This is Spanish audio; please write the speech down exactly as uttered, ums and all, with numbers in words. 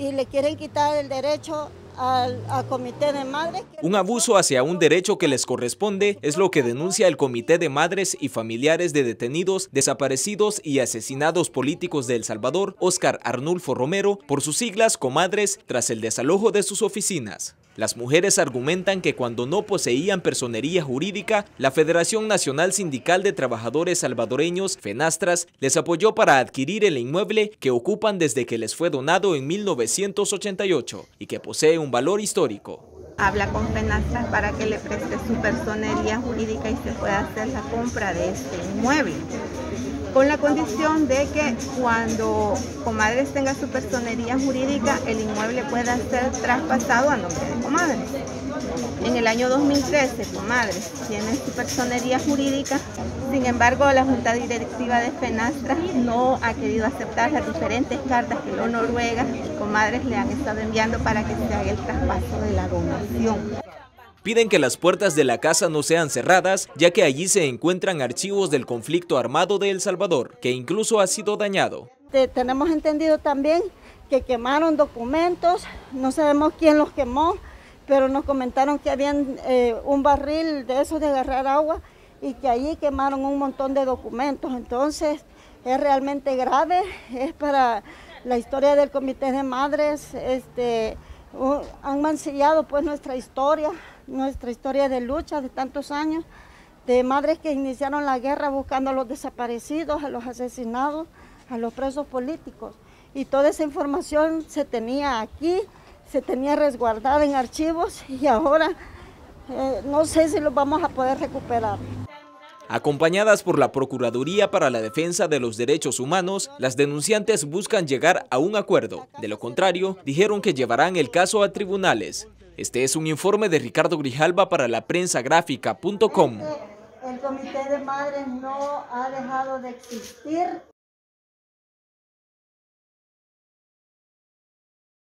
y le quieren quitar el derecho al, al comité de madres. Un abuso hacia un derecho que les corresponde es lo que denuncia el Comité de Madres y Familiares de Detenidos, Desaparecidos y Asesinados Políticos de El Salvador, Óscar Arnulfo Romero, por sus siglas Comadres, tras el desalojo de sus oficinas. Las mujeres argumentan que cuando no poseían personería jurídica, la Federación Nacional Sindical de Trabajadores Salvadoreños, Fenastras, les apoyó para adquirir el inmueble que ocupan desde que les fue donado en mil novecientos ochenta y ocho y que posee un valor histórico. Habla con Fenastras para que le preste su personería jurídica y se pueda hacer la compra de este inmueble, con la condición de que cuando Comadres tenga su personería jurídica, el inmueble pueda ser traspasado a nombre de Comadres. En el año dos mil trece, Comadres tiene su personería jurídica, sin embargo, la Junta Directiva de Fenastras no ha querido aceptar las diferentes cartas que la Noruega y Comadres le han estado enviando para que se haga el traspaso de la donación. Piden que las puertas de la casa no sean cerradas, ya que allí se encuentran archivos del conflicto armado de El Salvador, que incluso ha sido dañado. Tenemos entendido también que quemaron documentos, no sabemos quién los quemó, pero nos comentaron que habían eh, un barril de esos de agarrar agua y que allí quemaron un montón de documentos. Entonces es realmente grave, es para la historia del Comité de Madres, este, uh, han mancillado pues nuestra historia. Nuestra historia de lucha de tantos años, de madres que iniciaron la guerra buscando a los desaparecidos, a los asesinados, a los presos políticos. Y toda esa información se tenía aquí, se tenía resguardada en archivos y ahora eh, no sé si los vamos a poder recuperar. Acompañadas por la Procuraduría para la Defensa de los Derechos Humanos, las denunciantes buscan llegar a un acuerdo. De lo contrario, dijeron que llevarán el caso a tribunales. Este es un informe de Ricardo Grijalba para la prensa gráfica punto com. El Comité de Madres no ha dejado de existir.